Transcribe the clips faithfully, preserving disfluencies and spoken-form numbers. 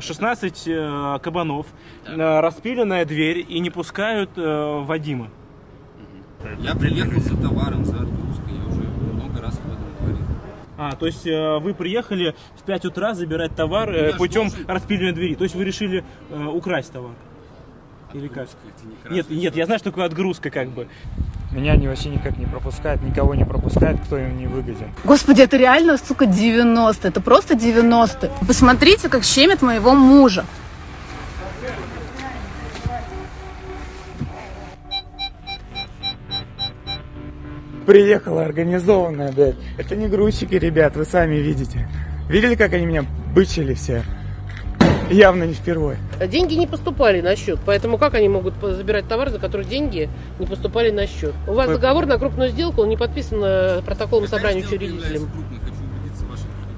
шестнадцать кабанов, так. Распиленная дверь и не пускают Вадима. Я приехал за товаром, за отгрузкой, я уже много раз об этом говорил. А, то есть вы приехали в пять утра забирать товар ну, путем должен... распиленной двери, то есть вы решили украсть товар? Или как? Не нет, нет, я знаю, что такое отгрузка, как бы. Меня они вообще никак не пропускают, никого не пропускают, кто им не выгоден. Господи, это реально, сука, девяностые, это просто девяностые. Посмотрите, как щемит моего мужа. Приехала организованная, блядь. Это не грузчики, ребят, вы сами видите. Видели, как они меня бычили все? Явно не впервые. Деньги не поступали на счет, поэтому как они могут забирать товар, за который деньги не поступали на счет? У вас Вы... договор на крупную сделку, он не подписан протоколом собрания учредителем.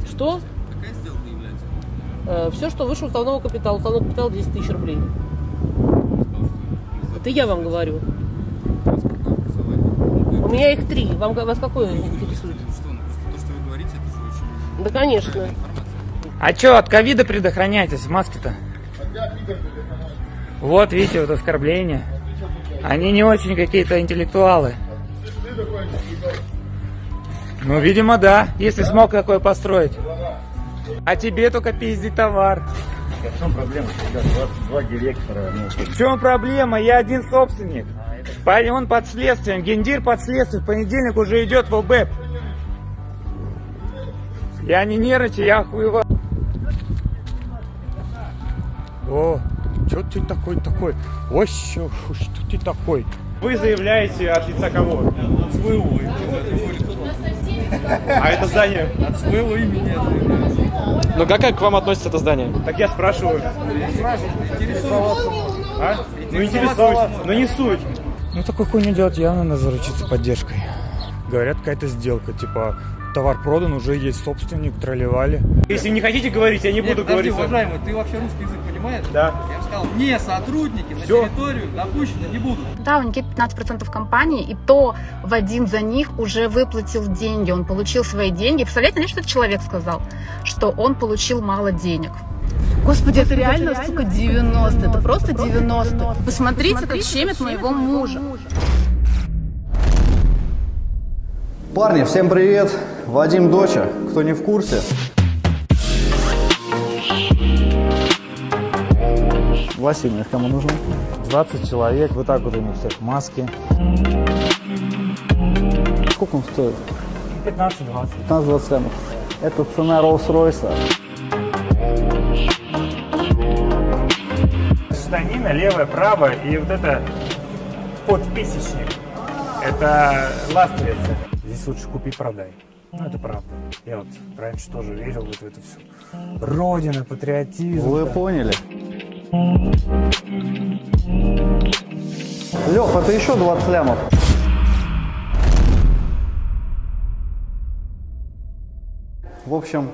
Что? Какая сделка является крупной? Все, что выше уставного капитала. Уставного капитала десять тысяч рублей. Это я вам говорю. У меня их три. Вам, вас какое интересует? Да, конечно. А чё, от ковида предохраняйтесь в маске-то? Вот, видите, вот оскорбление. Они не очень какие-то интеллектуалы. Ну, видимо, да, если смог такое построить. А тебе только пиздить товар. В чем проблема? Два директора. В чем проблема? Я один собственник. Он под следствием, гендир под следствием. В понедельник уже идет в ОБЭП. Я не нервничаю, я охуеваю. О, что ты такой такой? Ой, что ты такой? Вы заявляете от лица кого? От своего имени. А это здание? От своего имени. Ну как к вам относится это здание? Так я спрашиваю. А? Ну интересуюсь, но не суть. Ну такой хуйню делать явно надо заручиться поддержкой. Говорят, какая-то сделка, типа... Товар продан, уже есть собственник, троллевали. Если не хотите говорить, я не Нет, буду подожди, говорить. Уважаемый, ты вообще русский язык понимаешь? Да. Я бы сказал, не сотрудники Все. на территорию допущены не будут. Да, у Никиты пятнадцать процентов компании, и то Вадим за них уже выплатил деньги. Он получил свои деньги. Представляете, что этот человек сказал? Что он получил мало денег. Господи, Господи это реально, реально сука, девяностые. Это просто девяностые. Посмотрите, Посмотрите, как щемит моего мужа. мужа. Парни, всем привет! Вадим Доча, кто не в курсе. Васильевна, кому нужно? двадцать человек, вот так вот у них всех маски. Сколько он стоит? пятнадцать-двадцать. пятнадцать-двадцать. Это цена Rolls-Royce. Штанина, левая, правая и вот это подписочник. Это ластовица. Здесь лучше купи-продай. Ну, это правда. Я вот раньше тоже верил вот в это все. Родина, патриотизм. Вы да. поняли. Лёх, это еще двадцать лямов. В общем,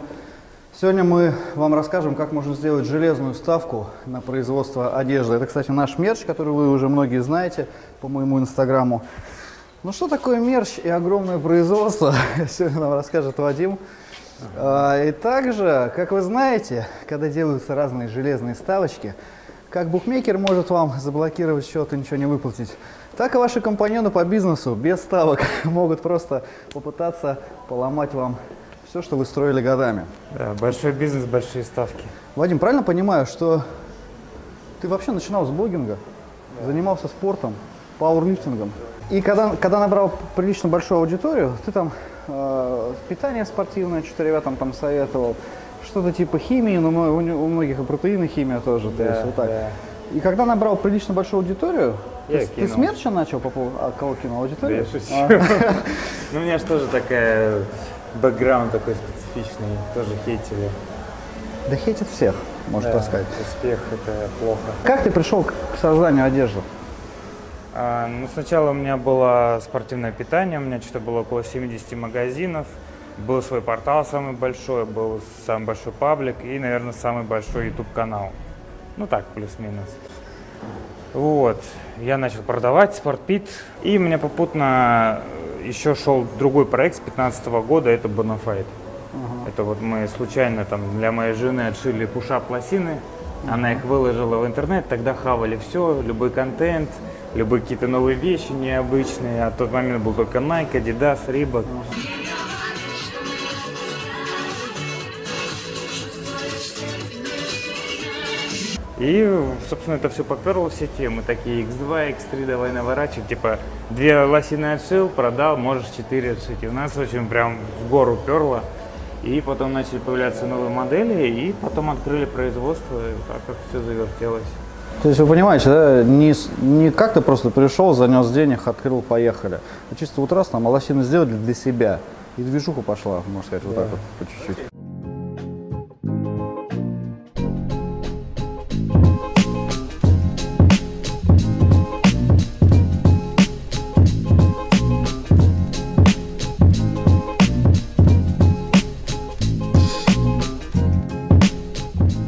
сегодня мы вам расскажем, как можно сделать железную ставку на производство одежды. Это, кстати, наш мерч, который вы уже многие знаете по моему инстаграму. Ну что такое мерч и огромное производство, сегодня нам расскажет Вадим. Ага. И также, как вы знаете, когда делаются разные железные ставочки, как букмекер может вам заблокировать счет и ничего не выплатить, так и ваши компаньоны по бизнесу без ставок могут просто попытаться поломать вам все, что вы строили годами. Да, большой бизнес, большие ставки. Вадим, правильно понимаю, что ты вообще начинал с блогинга, да. занимался спортом, пауэрлифтингом? И когда, когда набрал прилично большую аудиторию, ты там э, питание спортивное, что-то ребятам там советовал, что-то типа химии, но у, у многих и протеины химия тоже, да, то есть вот так. Да. И когда набрал прилично большую аудиторию, я ты, ты с мерча начал по поводу, а кого кинул аудиторию? Да, я шучу. Ну, у меня же тоже такая, бэкграунд такой специфичный, тоже хейтили. Да хейтит всех, можно так сказать. Успех – это плохо. Как ты пришел к созданию одежды? Ну, сначала у меня было спортивное питание, у меня что-то было около семидесяти магазинов, был свой портал самый большой, был самый большой паблик и, наверное, самый большой YouTube-канал. Ну так, плюс-минус. Вот, я начал продавать спортпит, и у меня попутно еще шел другой проект с пятнадцатого года, это Bona Fide. Uh-huh. Это вот мы случайно там для моей жены отшили пуш-ап лосины. Она их выложила в интернет, тогда хавали все, любой контент, любые какие-то новые вещи необычные. А в тот момент был только Nike, Adidas, Reebok. И, собственно, это все поперло, все темы, такие икс два, икс три, давай наворачивать, типа, две лосины отшил, продал, можешь четыре отшить. И у нас очень прям в гору перло, и потом начали появляться новые модели, и потом открыли производство, и так как все завертелось. То есть вы понимаете, да, не, не как ты просто пришел, занес денег, открыл, поехали, а чисто вот раз там лосины сделали для себя, и движуха пошла, можно сказать, да. Вот так вот, по чуть-чуть.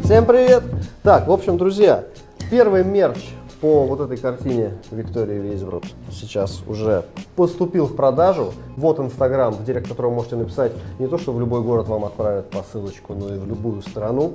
Всем привет! Так, в общем, друзья, первый мерч по вот этой картине Виктории Вейсбрут сейчас уже поступил в продажу. Вот инстаграм, в директ которого можете написать не то, что в любой город вам отправят посылочку, но и в любую страну.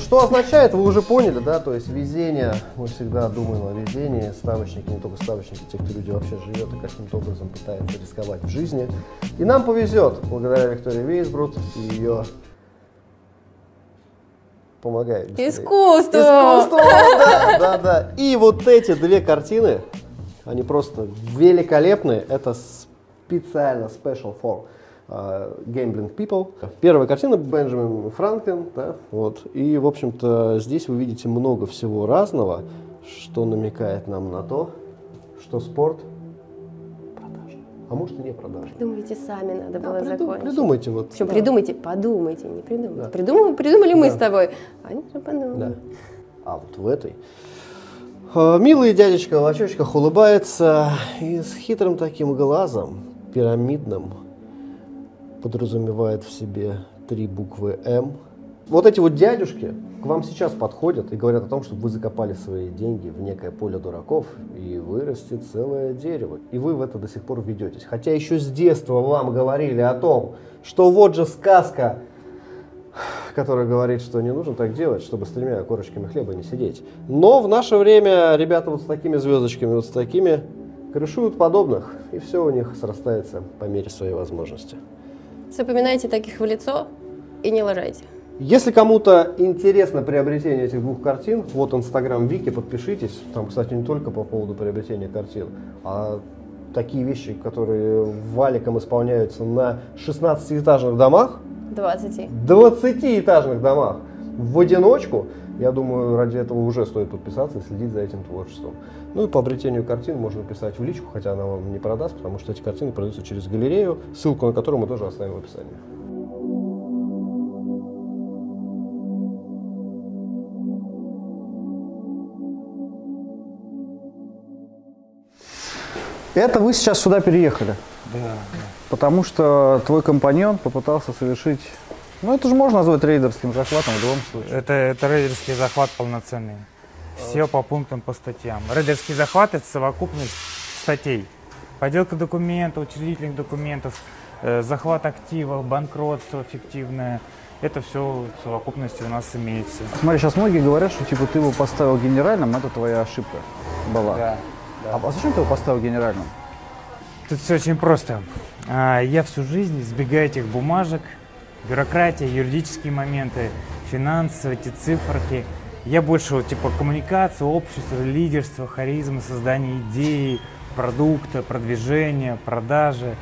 Что означает, вы уже поняли, да, то есть везение, мы всегда думаем о везении, ставочники, не только ставочники, те, кто люди вообще живет и каким-то образом пытается рисковать в жизни. И нам повезет, благодаря Виктории Вейсбрут и ее помогает. Искусство! Искусство, да, да, да. И вот эти две картины, они просто великолепные, это специально special for Gambling People. Первая картина Бенджамин Франклин, да, вот. И, в общем-то, здесь вы видите много всего разного, что намекает нам на то, что спорт продажный. А может и не продажный. Придумайте сами, надо да, было придум... закончить. Придумайте вот. Причем да. Придумайте, подумайте, не придумайте. Да. Придум... Придумали да. мы с тобой, а не подумали. Да. А вот в этой. Милый дядечка в лачочках улыбается и с хитрым таким глазом, пирамидным, подразумевает в себе три буквы М. Вот эти вот дядюшки к вам сейчас подходят и говорят о том, чтобы вы закопали свои деньги в некое поле дураков и вырастет целое дерево. И вы в это до сих пор ведетесь. Хотя еще с детства вам говорили о том, что вот же сказка, которая говорит, что не нужно так делать, чтобы с тремя корочками хлеба не сидеть. Но в наше время ребята вот с такими звездочками, вот с такими, крышуют подобных, и все у них срастается по мере своей возможности. Запоминайте таких в лицо и не лажайте. Если кому-то интересно приобретение этих двух картин, вот инстаграм Вики, подпишитесь. Там, кстати, не только по поводу приобретения картин, а такие вещи, которые валиком исполняются на шестнадцатиэтажных домах. двадцати. двадцатиэтажных домах в одиночку. Я думаю, ради этого уже стоит подписаться и следить за этим творчеством. Ну и по обретению картин можно писать в личку, хотя она вам не продаст, потому что эти картины продаются через галерею, ссылку на которую мы тоже оставим в описании. Это вы сейчас сюда переехали? Да. Потому что твой компаньон попытался совершить... Ну, это же можно назвать рейдерским захватом в любом случае. Это, это рейдерский захват полноценный. Все по пунктам, по статьям. Рейдерский захват – это совокупность статей. Подделка документов, учредительных документов, э, захват активов, банкротство фиктивное. Это все в совокупности у нас имеется. Смотри, сейчас многие говорят, что типа ты его поставил генеральным, это твоя ошибка была. Да, да. А зачем ты его поставил генеральным? Тут все очень просто. Я всю жизнь избегаю этих бумажек. Бюрократия, юридические моменты, финансы, эти циферки. Я больше типа коммуникация, общество, лидерство, харизма, создание идеи, продукта, продвижения, продажи.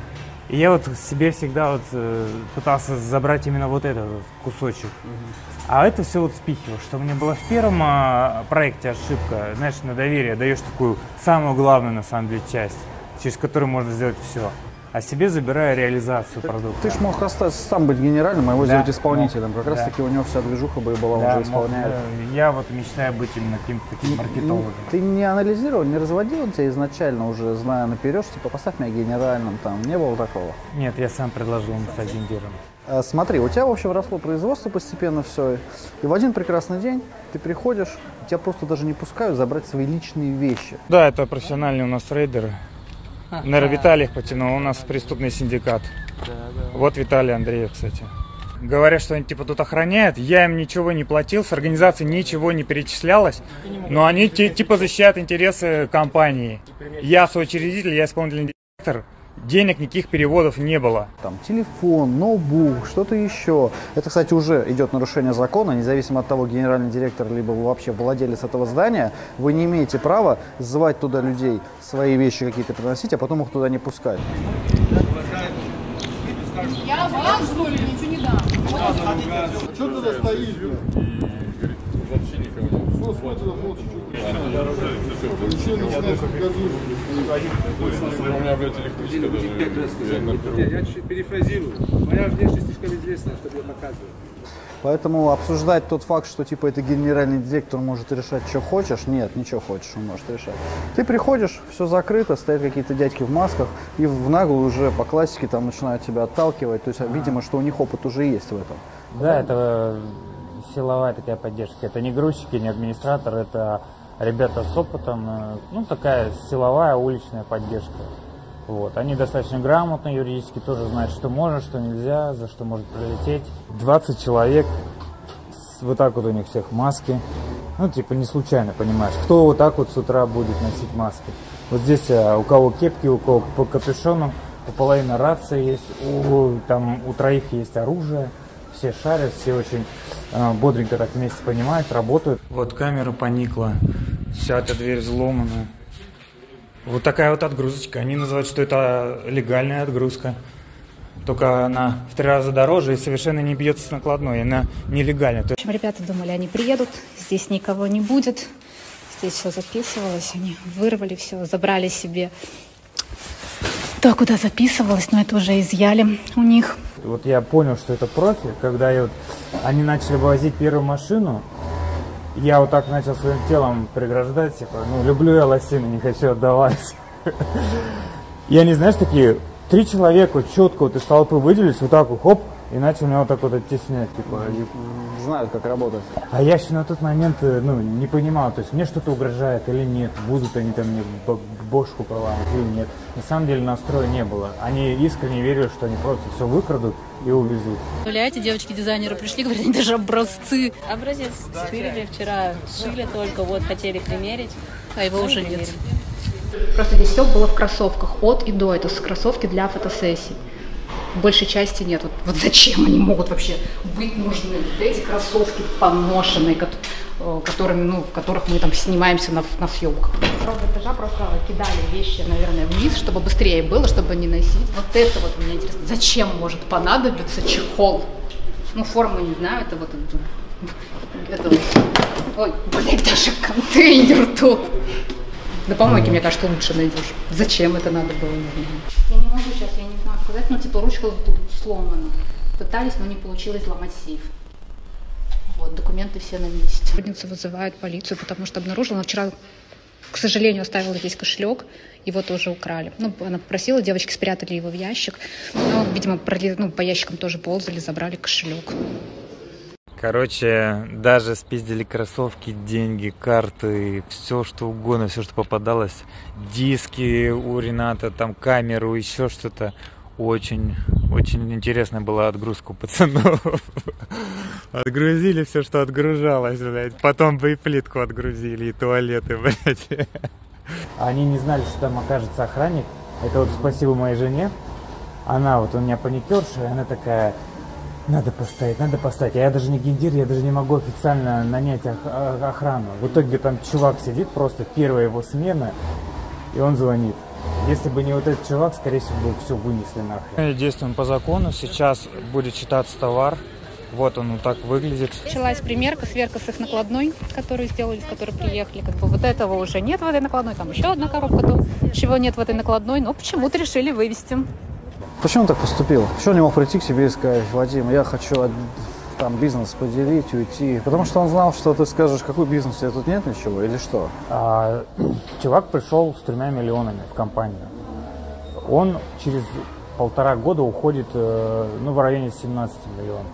И я вот себе всегда вот, э, пытался забрать именно вот этот вот кусочек. Mm-hmm. А это все вот спихивал, что мне было в первом э, проекте ошибка. Знаешь, на доверие даешь такую самую главную на самом деле часть, через которую можно сделать все. А себе забирая реализацию ты, продукта. Ты ж мог остаться, сам быть генеральным, а его да, сделать исполнителем. Как да. раз таки у него вся движуха бы и была да, уже исполняемая. Я вот мечтаю быть именно каким-то таким маркетологом. Ты не анализировал, не разводил тебя изначально уже, зная наперед, типа поставь меня генеральным, там не было такого? Нет, я сам предложил ему стать гендером. Смотри, у тебя, в общем, росло производство постепенно все, и в один прекрасный день ты приходишь, тебя просто даже не пускают забрать свои личные вещи. Да, это профессиональные у нас трейдеры. Наверное, Виталий их потянул, у нас преступный синдикат. Вот Виталий Андреев, кстати. Говорят, что они типа тут охраняют, я им ничего не платил, с организации ничего не перечислялось, но они типа защищают интересы компании. Я соучредитель, я исполнительный директор. Денег никаких переводов не было. Там телефон, ноутбук, что-то еще. Это, кстати, уже идет нарушение закона, независимо от того, генеральный директор, либо вообще владелец этого здания. Вы не имеете права звать туда людей, свои вещи какие-то приносить, а потом их туда не пускать. Я вам, что ли, ничего не дам? А что ты туда стоишь? Вообще никого не было. Смотри, туда молча. Я перефразирую. Моя внешность слишком известная, чтобы я показывал. Поэтому обсуждать тот факт, что типа это генеральный директор может решать, что хочешь, нет, ничего хочешь, он может решать. Ты приходишь, все закрыто, стоят какие-то дядьки в масках, и в наглую уже по классике там начинают тебя отталкивать. То есть, видимо, что у них опыт уже есть в этом. Да, это силовая такая поддержка. Это не грузчики, не администратор, это ребята с опытом, ну такая силовая уличная поддержка. Вот. Они достаточно грамотно юридически, тоже знают, что можно, что нельзя, за что может прилететь. двадцать человек, вот так вот у них всех маски. Ну типа не случайно, понимаешь, кто вот так вот с утра будет носить маски. Вот здесь у кого кепки, у кого по капюшону, у половины рации есть, у, там, у троих есть оружие. Все шарят, все очень э, бодренько так вместе понимают, работают. Вот камера поникла, вся эта дверь взломана. Вот такая вот отгрузочка. Они называют, что это легальная отгрузка. Только она в три раза дороже и совершенно не бьется с накладной, она нелегальная. В общем, ребята думали, они приедут, здесь никого не будет. Здесь все записывалось, они вырвали все, забрали себе то, куда записывалось, но это уже изъяли у них. Вот я понял, что это профи, когда я, вот, они начали вывозить первую машину, я вот так начал своим телом преграждать, типа, ну, люблю я лосины, не хочу отдавать. И они, знаешь, такие, три человека четко вот из толпы выделились, вот так вот, хоп, и начали меня вот так вот оттеснять, типа. Знают, как работать. А я еще на тот момент, ну, не понимал, то есть мне что-то угрожает или нет, будут они там мне бошку поламывать или нет. На самом деле настроя не было. Они искренне верили, что они просто все выкрадут и увезут. Эти девочки-дизайнеры пришли, говорят, они даже образцы. Образец стырили вчера, шили только, вот, хотели примерить, а его уже нет. Просто здесь все было в кроссовках, от и до, это кроссовки для фотосессий. Большей части нет. Вот, вот зачем они могут вообще быть нужны? Вот эти кроссовки поношенные, которыми, ну, в которых мы там снимаемся на, на съемках. С второго этажа просто кидали вещи, наверное, вниз, чтобы быстрее было, чтобы не носить. Вот это вот мне интересно. Зачем может понадобиться чехол? Ну, форму не знаю, это вот... Это вот. Ой, блядь, даже контейнер тут. На помойке, мне кажется, лучше найдешь. Зачем это надо было? Я не могу сейчас, я не знаю сказать, но типа ручка сломана. Пытались, но не получилось ломать сейф. Вот, документы все на месте. Сотрудница вызывает полицию, потому что обнаружила, она вчера, к сожалению, оставила здесь кошелек, его тоже украли. Ну, она попросила, девочки спрятали его в ящик, но, видимо, ну, по ящикам тоже ползали, забрали кошелек. Короче, даже спиздили кроссовки, деньги, карты, все что угодно, все что попадалось. Диски у Рената, там камеру, еще что-то. Очень, очень интересная была отгрузка у пацанов. Отгрузили все, что отгружалось, блядь. Потом бы и плитку отгрузили, и туалеты, блядь. Они не знали, что там окажется охранник. Это вот спасибо моей жене. Она вот у меня паникерша, она такая... Надо поставить, надо поставить. А я даже не гендир, я даже не могу официально нанять охрану. В итоге там чувак сидит, просто первая его смена, и он звонит. Если бы не вот этот чувак, скорее всего, бы все вынесли нахрен. Действуем по закону, сейчас будет считаться товар. Вот он вот так выглядит. Началась примерка, сверка с их накладной, которую сделали, с которой приехали. Как бы вот этого уже нет в этой накладной, там еще одна коробка, то, чего нет в этой накладной, но почему-то решили вывести. Почему он так поступил? Почему он не мог прийти к себе и сказать: Вадим, я хочу там бизнес поделить, уйти? Потому что он знал, что ты скажешь, какой бизнес, я тут нет ничего или что? А, чувак пришел с тремя миллионами в компанию. Он через полтора года уходит, ну, в районе семнадцати миллионов.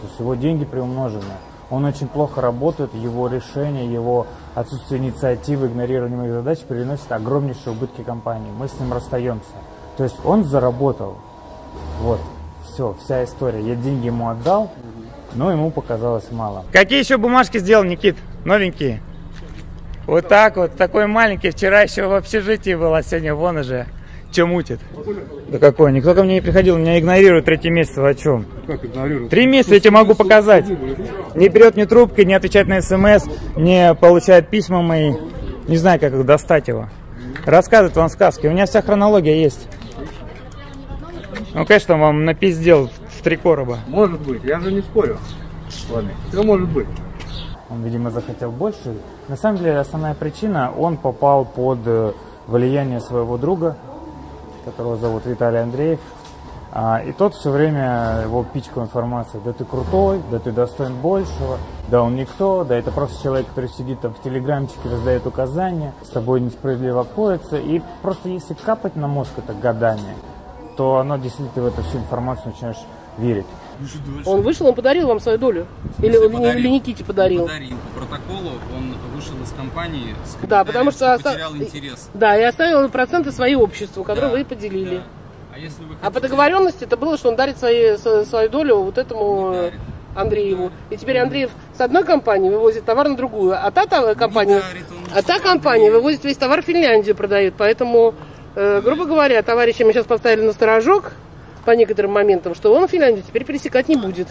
То есть его деньги приумножены. Он очень плохо работает, его решения, его отсутствие инициативы, игнорирование моих задач переносит огромнейшие убытки компании. Мы с ним расстаемся. То есть он заработал. Вот, все, вся история. Я деньги ему отдал, но ему показалось мало. Какие еще бумажки сделал, Никит? Новенькие. Вот так вот, такой маленький. Вчера еще в общежитии был, а сегодня вон уже. Че мутит? Да какой? Никто ко мне не приходил, меня игнорируют третий месяц. О чем? Как игнорируют? Три месяца я тебе могу показать. Не берет ни трубкой, не отвечает на смс, не получает письма мои. Не знаю, как их достать его. Рассказывает вам сказки. У меня вся хронология есть. Ну, конечно, вам напиздел в три короба. Может быть, я же не спорю. Ладно, все может быть. Он, видимо, захотел больше. На самом деле, основная причина, он попал под влияние своего друга, которого зовут Виталий Андреев, и тот все время его пичкал информацией. Да ты крутой, да ты достоин большего, да он никто, да это просто человек, который сидит там в телеграмчике, раздает указания, с тобой несправедливо обходится. И просто если капать на мозг это годами, то оно действительно в эту всю информацию начинаешь верить. Он вышел, он подарил вам свою долю? Или, подарил, или Никите подарил? Подарил. По протоколу он вышел из компании, да, потому что потерял оста... интерес. Да, и оставил проценты свои обществу, которые да, вы поделили. Да. А, если вы хотите... а по договоренности это было, что он дарит свои, свою долю вот этому Андрееву. И теперь Андреев с одной компании вывозит товар на другую, а та, та компания, дарит, а та компания вывозит весь товар в Финляндию, продает. Поэтому, э, грубо говоря, товарищи мы сейчас поставили на сторожок, по некоторым моментам, что он в Финляндию теперь пересекать не будет.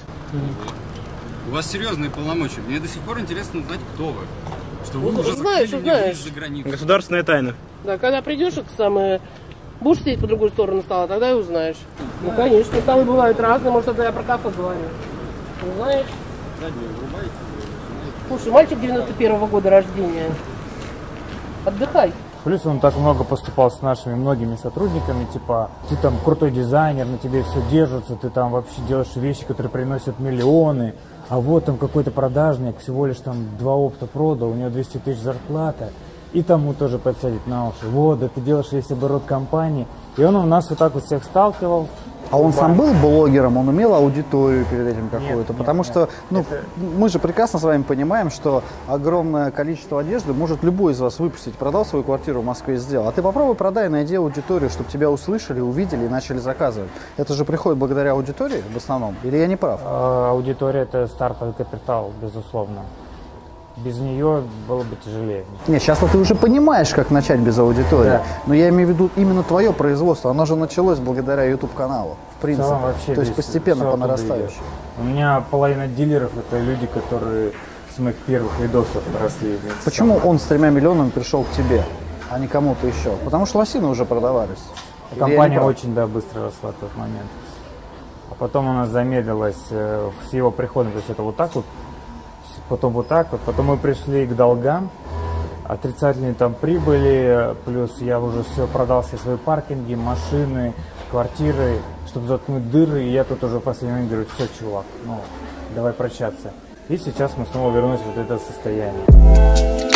У вас серьезные полномочия. Мне до сих пор интересно узнать, кто вы. Что вы ну, уже знаешь, знаешь. За границу. Государственная тайна. Да, когда придешь, это самое, будешь сидеть по другую сторону стола, тогда и узнаешь. Ну, конечно, столы бывают разные, может, это я про кафе говорю. Узнаешь? Слушай, мальчик девяносто первого года рождения. Отдыхай. Плюс он так много поступал с нашими многими сотрудниками, типа, ты там крутой дизайнер, на тебе все держится, ты там вообще делаешь вещи, которые приносят миллионы, а вот там какой-то продажник, всего лишь там два опта продал, у него двести тысяч зарплата, и тому тоже подсядет на уши. Вот, да ты делаешь весь оборот компании. И он у нас вот так вот всех сталкивал. А он сам был блогером, он умел аудиторию перед этим какую-то, потому нет, что ну, это... мы же прекрасно с вами понимаем, что огромное количество одежды может любой из вас выпустить. Продал свою квартиру в Москве, сделал. А ты попробуй продай, найди аудиторию, чтобы тебя услышали, увидели и начали заказывать. Это же приходит благодаря аудитории в основном, или я не прав? Аудитория – это стартовый капитал, безусловно. Без нее было бы тяжелее. Нет, сейчас ты уже понимаешь, как начать без аудитории. Да. Но я имею в виду именно твое производство. Оно же началось благодаря ютуб-каналу, в принципе. В вообще то есть постепенно по нарастающей. У меня половина дилеров – это люди, которые с моих первых видосов росли. Почему он с тремя миллионами пришел к тебе, а не кому-то еще? Потому что лосины уже продавались. А компания очень да, быстро росла в тот момент. А потом она замедлилась с его приходом. То есть это вот так вот. Потом вот так вот, потом мы пришли к долгам, отрицательные там прибыли, плюс я уже все продал, все свои паркинги, машины, квартиры, чтобы заткнуть дыры, и я тут уже в последний момент говорю, все, чувак, ну, давай прощаться. И сейчас мы снова вернулись в вот это состояние.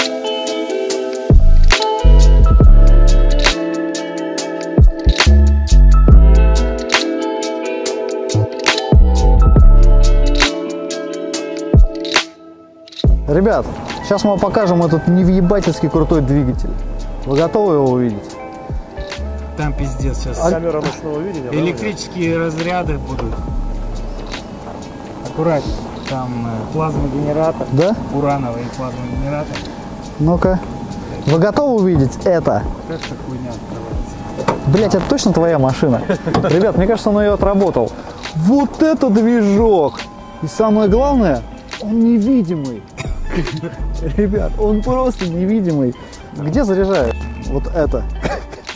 Ребят, сейчас мы вам покажем этот невъебательски крутой двигатель. Вы готовы его увидеть? Там пиздец сейчас. А... Камера ночного видения. Электрические разряды будут. Аккуратно. Там э, плазмогенератор. Да? Урановый плазмогенератор. Ну-ка. Вы готовы увидеть это? Как эта хуйня открывается? Блять, это точно твоя машина? Ребят, мне кажется, он ее отработал. Вот это движок! И самое главное, он невидимый. Ребят, он просто невидимый. Где заряжают? Вот это.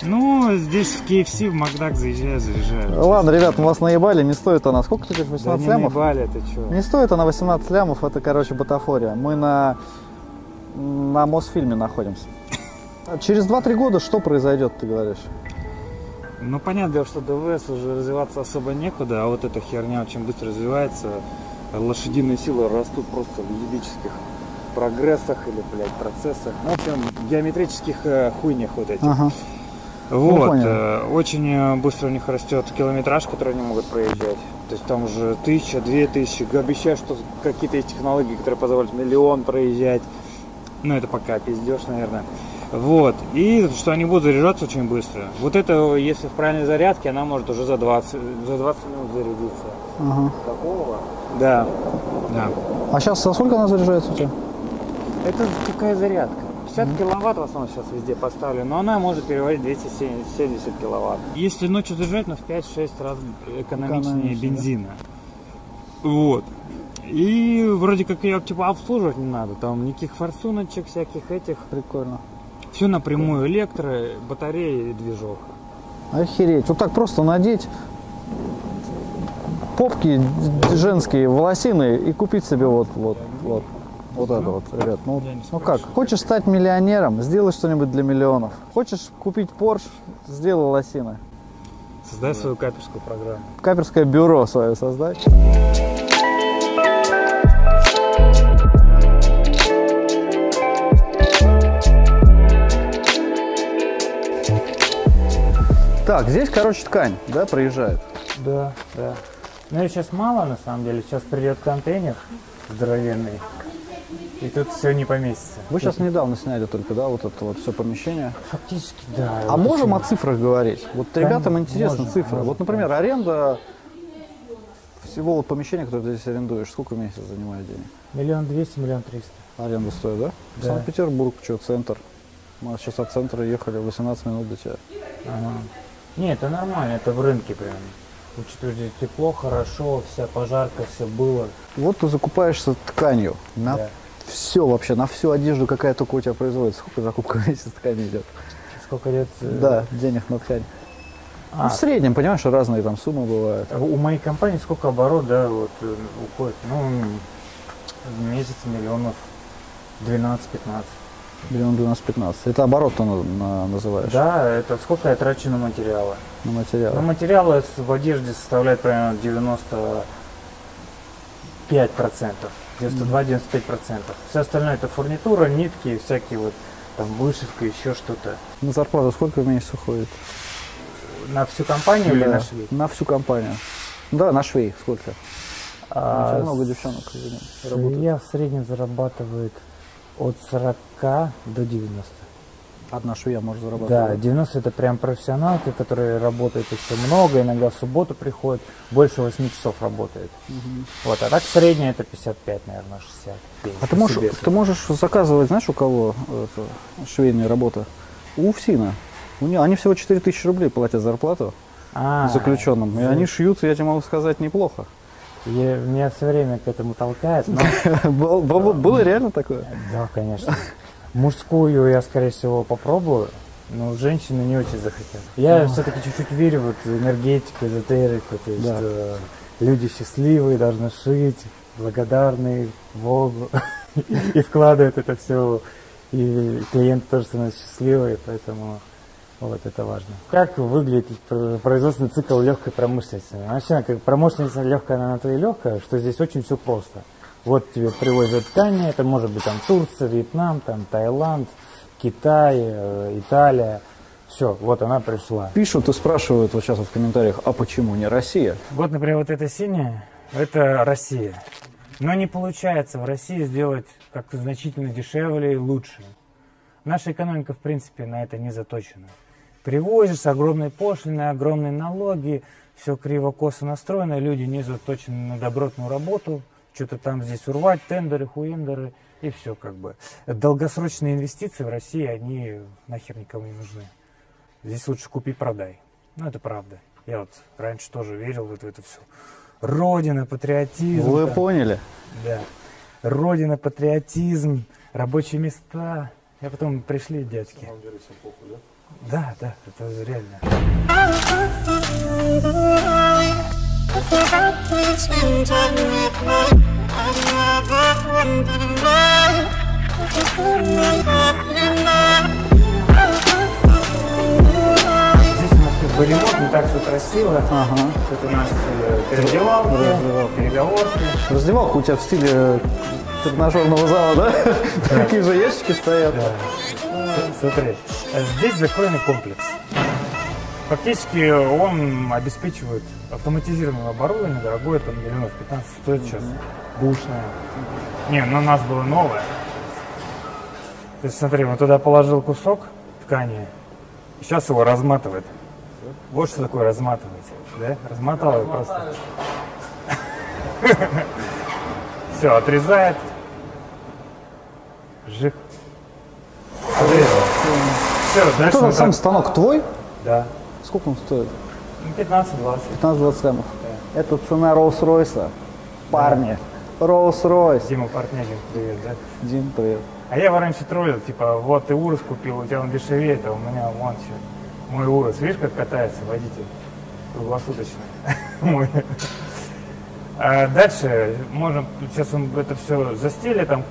Ну, здесь в кей эф си, в Макдак заезжаю, заряжаю. Ладно, ребят, мы вас наебали, не стоит она. Сколько ты говоришь, восемнадцать да не лямов? Наебали, это что? Не стоит она восемнадцать лямов, это, короче, бутафория. Мы на, на Мосфильме находимся. Через два-три года что произойдет, ты говоришь? Ну, понятное дело, что ДВС уже развиваться особо некуда, а вот эта херня очень быстро развивается. Лошадиные силы растут просто в ебических прогрессах или, блядь, процессах. В общем, геометрических э, хуйнях вот этих. Ага. Вот, ну, очень быстро у них растет километраж, который они могут проезжать. То есть там уже тысяча, две тысячи. Обещаю, что какие-то есть технологии, которые позволят миллион проезжать. Ну это пока пиздеж, наверное. Вот, и что они будут заряжаться очень быстро. Вот это, если в правильной зарядке, она может уже за двадцать, за двадцать минут зарядиться. Ага. Такого? Да. Да. А сейчас за сколько она заряжается у тебя? Это такая зарядка. пятьдесят киловатт в основном сейчас везде поставлю, но она может переварить двести семьдесят киловатт. Если ночью заряжать, но в пять-шесть раз экономичнее бензина. Вот. И вроде как ее типа обслуживать не надо, там никаких форсуночек всяких этих. Прикольно. Все напрямую, электро, батареи и движок. Охереть. Вот так просто надеть попки женские, волосины и купить себе вот, вот, вот. Вот это вот, ребят, ну, ну как, хочешь стать миллионером, сделай что-нибудь для миллионов. Хочешь купить Порш, сделай лосины. Создай свою каперскую программу. Каперское бюро свое создай. Так, здесь, короче, ткань, да, проезжает? Да, да. Ну, ее сейчас мало, на самом деле, сейчас придет контейнер здоровенный. И тут все не поместится. Вы сейчас недавно сняли только, да, вот это вот все помещение? Фактически, да. А можем о цифрах говорить? Вот ребятам интересны цифры. Вот, например, аренда всего вот помещения, которое ты здесь арендуешь, сколько в месяц занимает денег? Миллион двести, миллион триста. Аренда стоит, да? Да. Санкт-Петербург, что, центр. Мы сейчас от центра ехали, восемнадцать минут до тебя. Ага. Нет, это нормально, это в рынке прям. Учитывая, здесь тепло, хорошо, вся пожарка, все было. Вот ты закупаешься тканью. На... Да. Все вообще, на всю одежду, какая только у тебя производится. Сколько закупка в месяц ткани идет? Сколько лет? Да, денег на ткань. А, ну, в среднем, понимаешь, разные там суммы бывают. У моей компании сколько оборот, да, вот уходит? Ну, в месяц миллионов двенадцать-пятнадцать. Миллион двенадцать-пятнадцать. Это оборот-то называешь? Да, это сколько я трачу на материалы. На материалы? На материалы в одежде составляет примерно девяносто пять процентов. девяносто два — девяносто пять процентов. Все остальное это фурнитура, нитки, всякие вот там вышивка, еще что-то. На зарплату сколько в месяц уходит? На всю компанию, да, или на швей? На всю компанию. Да, на швей сколько? А, а, много с... девчонок работает. Я в среднем зарабатывает от сорока до девяноста. Одна швея может зарабатывать? Да, девяносто это прям профессионалки, которые работают еще много, иногда в субботу приходят, больше восьми часов работает. Угу. Вот, а так средняя это пятьдесят пять, наверное, шестьдесят. А ты можешь, ты можешь заказывать, знаешь, у кого это, швейная работа? У УФСИНа. У нее, они всего четыре тысячи рублей платят зарплату а -а -а. заключенным, и они шьют, я тебе могу сказать, неплохо. Я, меня все время к этому толкает. Но... Было реально такое? Да, конечно. Мужскую я, скорее всего, попробую, но женщины не очень захотят. Я все-таки чуть-чуть верю вот в энергетику, эзотерику, то есть, да. э, люди счастливые должны шить, благодарные Богу, и вкладывают это все, и клиенты тоже становятся счастливые, поэтому... Вот, это важно. Как выглядит производственный цикл легкой промышленности? Вообще, как промышленность легкая, она на то и легкая, что здесь очень все просто. Вот тебе привозят ткани, это может быть там Турция, Вьетнам, там Таиланд, Китай, Италия. Все, вот она пришла. Пишут и спрашивают вот сейчас вот в комментариях, а почему не Россия? Вот, например, вот это синее, это Россия. Но не получается в России сделать как-то значительно дешевле и лучше. Наша экономика, в принципе, на это не заточена. Привозишь, огромные пошлины, огромные налоги, все криво-косо настроено, люди не заточены на добротную работу, что-то там здесь урвать, тендеры, хуендеры, и все как бы. Долгосрочные инвестиции в России, они нахер никому не нужны. Здесь лучше купи-продай. Ну, это правда. Я вот раньше тоже верил вот в это все. Родина, патриотизм. Вы там поняли? Да. Родина, патриотизм, рабочие места. Я потом пришли дядьки. Да, да, это реально. Здесь у нас как бы ремонт, не так все красиво. Ага. Тут у нас переодевалка, да, переговорки. Раздевалка у тебя в стиле тренажерного зала, да? Да. Такие же ящики стоят. Да. Смотри, здесь закройный комплекс. Фактически он обеспечивает автоматизированное оборудование, дорогое, там миллионов пятнадцать стоит сейчас, бушное. Не, но у нас было новое. То есть смотри, он туда положил кусок ткани, сейчас его разматывает. Вот что такое разматывать, да? Размотал его просто. Все, отрезает. Жих. Все, что там сам станок твой? Да. Сколько он стоит? пятнадцать-двадцать. пятнадцать-двадцать граммов. Да. Это цена Rolls-Royce. Парни. Да. Rolls-Royce. Дима Портнягин, привет, да? Дим, привет. А я его раньше троллил, типа, вот ты Урус купил, у тебя он дешевее, то у меня вон все. Мой Урус, видишь, как катается водитель? Круглосуточно. Мой. А дальше можем, сейчас он это все застелит, там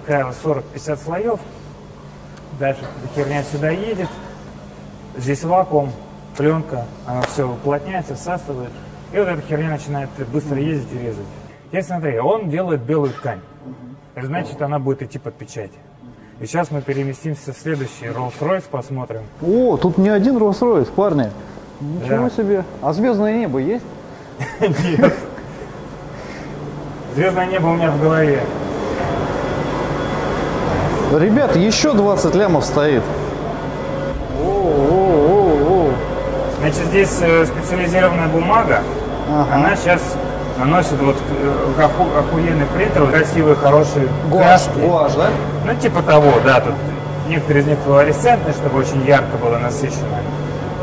сорок-пятьдесят слоев. Дальше херня сюда едет. Здесь вакуум, пленка, она все уплотняется, всасывает. И вот эта херня начинает быстро ездить и резать. Теперь смотри, он делает белую ткань. Значит, она будет идти под печать. И сейчас мы переместимся в следующий Rolls-Royce, посмотрим. О, тут не один Rolls-Royce, парни. Ничего да. себе. А звездное небо есть? Нет. Звездное небо у меня в голове. Ребят, еще двадцать лямов стоит. Значит, здесь специализированная бумага, ага. Она сейчас наносит вот оху, охуенный принтер, красивые, хорошие гуашь, гуашь, да? Ну, типа того, да, тут некоторые из них флуоресцентные, чтобы очень ярко было насыщенно.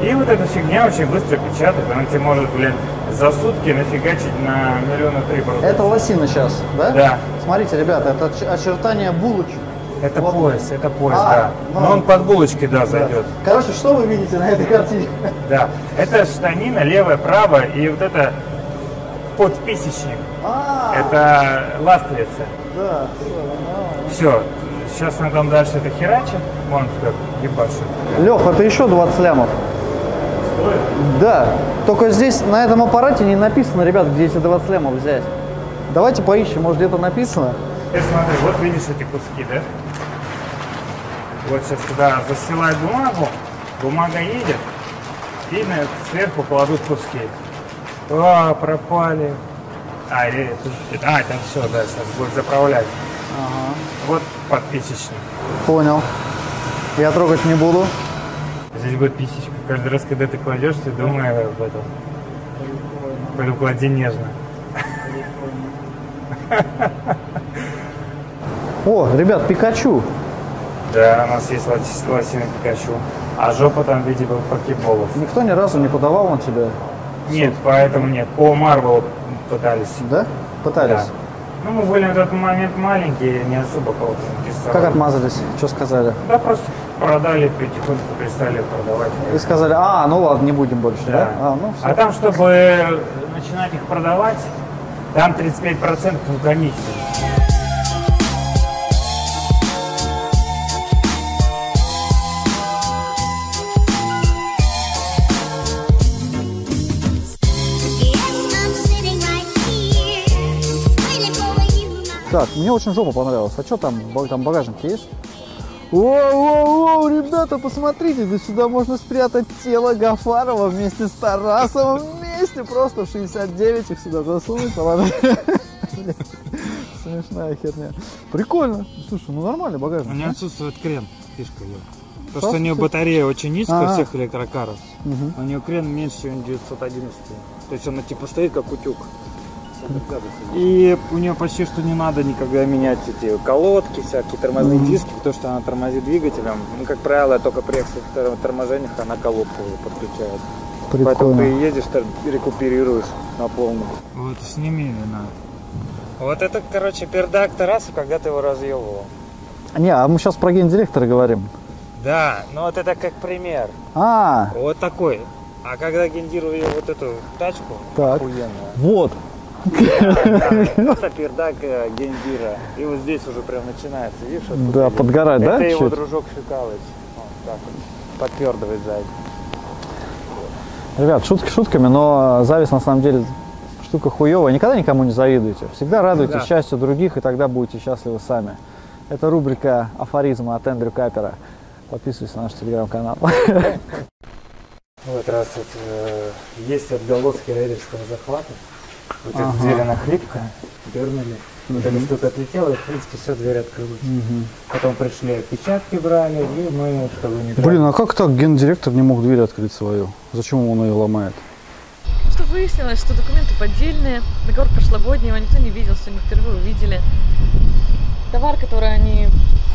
И вот эта фигня очень быстро печатает, она тебе может, блин, за сутки нафигачить на миллиона три продукции. Это лосина сейчас, да? Да. Смотрите, ребята, это очертания булочек. Это вот. Пояс, это пояс, а, да. Но он под булочки, да, зайдет. Короче, что вы видите на этой картине? Да, это штанина, левая, правая, и вот это подписочник. А -а -а. Это ластовица. Да. Все, сейчас на там дальше это херачит, вон как ебашит. Лех, это еще двадцать лямов. Стоит? Да, только здесь на этом аппарате не написано, ребят, где эти двадцать лямов взять. Давайте поищем, может где-то написано. Смотри, вот видишь эти куски, да? Вот сейчас туда застилают бумагу, бумага едет, и сверху кладут куски. А, пропали. А, это, а, там все, да, сейчас будет заправлять. Ага. Вот подписочник. Понял. Я трогать не буду. Здесь будет писечка. Каждый раз, когда ты кладешь, ты думаешь об этом. Поэтому клади нежно. О, ребят, Пикачу. Да, у нас есть лосиный Пикачу. А жопа там в виде покеболов. Никто ни разу не подавал на тебя? Нет, суд? Поэтому нет. По Marvel пытались. Да? Пытались? Да. Ну, мы были на тот момент маленькие, не особо кого-то интересовали. Как отмазались? Что сказали? Да, просто продали, потихоньку перестали продавать. И сказали, а, ну ладно, не будем больше, да? Да? А, ну, а там, чтобы начинать их продавать, там тридцать пять процентов комиссии. Так, мне очень жопа понравилась. А что там, там багажники есть? Воу-воу-воу, ребята, посмотрите, да сюда можно спрятать тело Гафарова вместе с Тарасовым. Вместе просто в шестьдесят девять их сюда засунуть. Смешная херня. Прикольно. Слушай, ну нормальный багажник. У меня отсутствует крен, фишка ее. Потому что у нее батарея очень низкая, всех электрокаров. У нее крен меньше девятьсот одиннадцать. То есть она типа стоит как утюг. И у нее почти что не надо никогда менять эти колодки, всякие тормозные mm-hmm. диски, потому что она тормозит двигателем. Ну, как правило, только при экстренных торможениях она колодку уже подключает. Прикольно. Поэтому ты едешь, рекуперируешь на полную. Вот, сними вина. Вот это, короче, пердак Тарасу, когда ты его разъебывал. Не, а мы сейчас про гендиректора говорим. Да, ну вот это как пример. А. Вот такой. А когда гендирую вот эту тачку, так. Охуенную. Вот. Это пердак гендира. И вот здесь уже прям начинается, видишь? Да, подгорать, да? Это его дружок Фекалыч. Подпердывает сзади. Ребят, шутки шутками, но зависть на самом деле штука хуевая. Никогда никому не завидуйте. Всегда радуйтесь счастью других, и тогда будете счастливы сами. Это рубрика афоризма от Эндрю Капера. Подписывайтесь на наш телеграм-канал. Вот раз это, есть отголоски аэровского захвата. Вот ага. эта дверь, она хлипкая, дернули. Вот угу. это что-то отлетело, и в принципе все, дверь открылась. Угу. Потом пришли, отпечатки брали, и мы, чтобы не брали. Блин, а как так гендиректор не мог дверь открыть свою? Зачем он ее ломает? Что выяснилось, что документы поддельные, договор прошлогодний, его никто не видел, сегодня впервые увидели. Товар, который они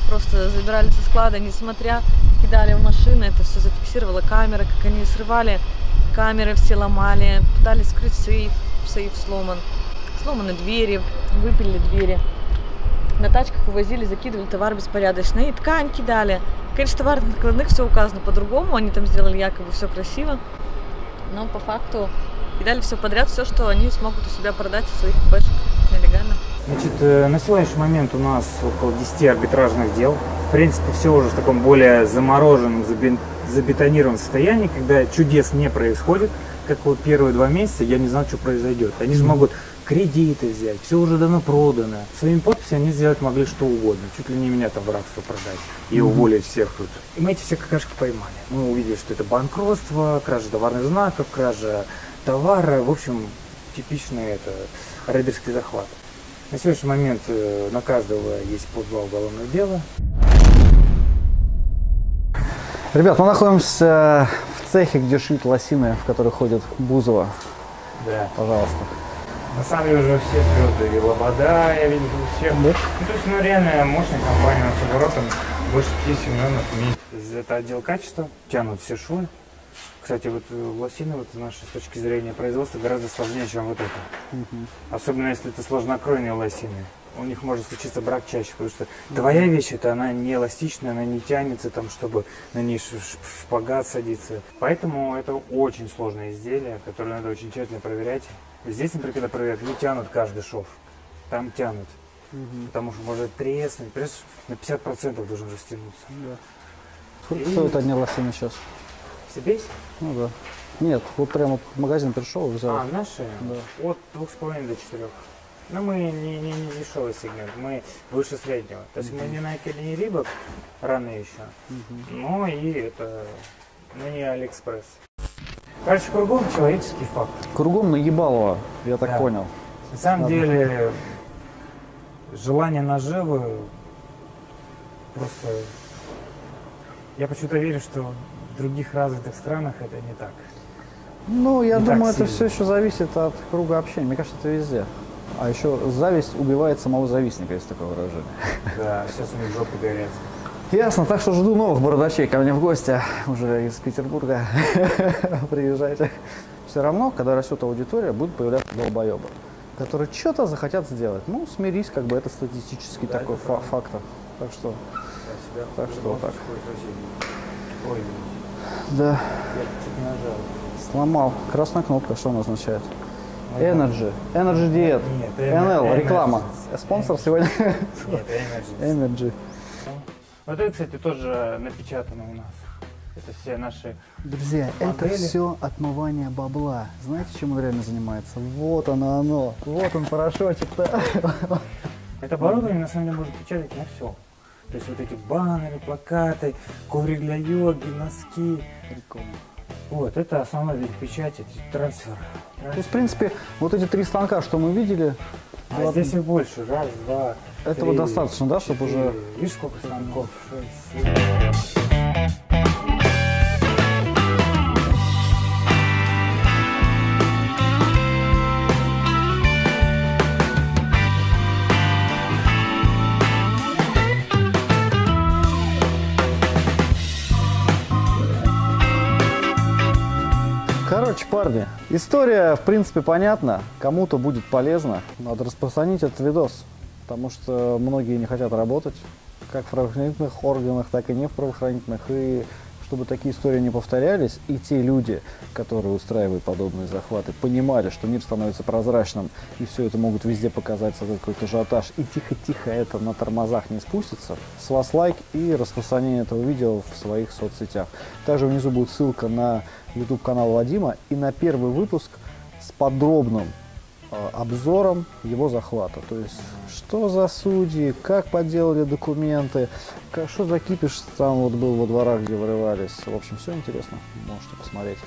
просто забирали со склада, несмотря, кидали в машины, это все зафиксировала камера, как они срывали камеры, все ломали, пытались скрыть сейф, сейф сломан. Сломаны двери, выпилили двери. На тачках увозили, закидывали товар беспорядочно, и ткань кидали. Конечно, товар на накладных все указано по-другому, они там сделали якобы все красиво, но по факту кидали все подряд, все, что они смогут у себя продать из своих бэшек нелегально. Значит, на сегодняшний момент у нас около десяти арбитражных дел. В принципе, все уже в таком более замороженном, забетонированном состоянии, когда чудес не происходит. Как вот первые два месяца я не знал, что произойдет. Они же могут кредиты взять, все уже давно продано. Своими подписями они сделать могли что угодно. Чуть ли не меня там в рабство продать и уволить всех тут. И мы эти все какашки поймали. Мы увидели, что это банкротство, кража товарных знаков, кража товара. В общем, типичный это рейдерский захват. На сегодняшний момент на каждого есть по два уголовных дела. Ребят, мы находимся в цехе, где шьют лосины, в который ходит Бузова. Да. Пожалуйста. На самом деле уже все звезды, и Лобода, я видел, все. Да? Ну, то есть, ну, реально мощная компания с оборотом, больше пятидесяти миллионов в месяц. Это отдел качества, тянут все швы. Кстати, вот лосины, вот, с нашей точки зрения производства, гораздо сложнее, чем вот это. Угу. Особенно, если это сложнокройные лосины. У них может случиться брак чаще, потому что твоя вещь, это она не эластичная, она не тянется, там, чтобы на ней шпагат садится. Поэтому это очень сложное изделие, которое надо очень тщательно проверять. Здесь, например, когда проверяют, не тянут каждый шов, там тянут, угу. потому что может треснуть, пресс на пятьдесят процентов должен растянуться. Да. Сколько И... стоит одни лосины сейчас? Себе? Ну да. Нет, вот прямо в магазин пришел, взял. А, наши? Да. От двух с половиной до четырёх. Но мы не, не, не дешевый сегмент, мы выше среднего. То есть mm-hmm. мы не Nike, не Reebok, рано еще, mm-hmm. но и это, ну не Алиэкспресс. Короче, кругом человеческий факт. Кругом наебалово, я так да. понял. На самом Надо. деле, желание наживы просто... Я почему-то верю, что в других развитых странах это не так. Ну, я не думаю, это все еще зависит от круга общения. Мне кажется, это везде. А еще зависть убивает самого завистника, есть такое выражение. Да, сейчас у них жопы горят. Ясно, так что жду новых бородачей ко мне в гости, уже из Петербурга. Приезжайте. Все равно, когда растет аудитория, будут появляться долбоебы, которые что-то захотят сделать. Ну, смирись, как бы это статистический да, такой фа фактор. Так что, да, так что вот так. Ой, да. Я чуть не нажал. Сломал. Красная кнопка, что она означает? Energy, Energy Diet, эн эл, реклама. Спонсор сегодня? Нет, Energy. Вот это, кстати, тоже напечатано у нас. Это все наши друзья, это все отмывание бабла. Знаете, чем он реально занимается? Вот оно оно, вот он порошочек-то. Это оборудование, на самом деле, можно печатать на все. То есть вот эти баннеры, плакаты, коврик для йоги, носки. Реклама. Вот, это основной вид печати, трансфер. трансфер. То есть, в принципе, вот эти три станка, что мы видели... А вот... здесь их больше. Раз, два, Этого три, достаточно, да, чтобы четыре. Уже... Видишь, сколько станков? Шесть, семь. Короче, парни, история, в принципе, понятна, кому-то будет полезно, надо распространить этот видос, потому что многие не хотят работать, как в правоохранительных органах, так и не в правоохранительных, и чтобы такие истории не повторялись, и те люди, которые устраивают подобные захваты, понимали, что мир становится прозрачным, и все это могут везде показать, создать какой-то ажиотаж, и тихо-тихо это на тормозах не спустится. С вас лайк и распространение этого видео в своих соцсетях. Также внизу будет ссылка на YouTube канал Вадима и на первый выпуск с подробным обзором его захвата. То есть, что за судьи, как подделали документы, как, что за кипиш там вот был во дворах, где вырывались. В общем, все интересно, можете посмотреть.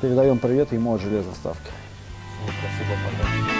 Передаем привет ему от «Железной ставки». Спасибо, пока.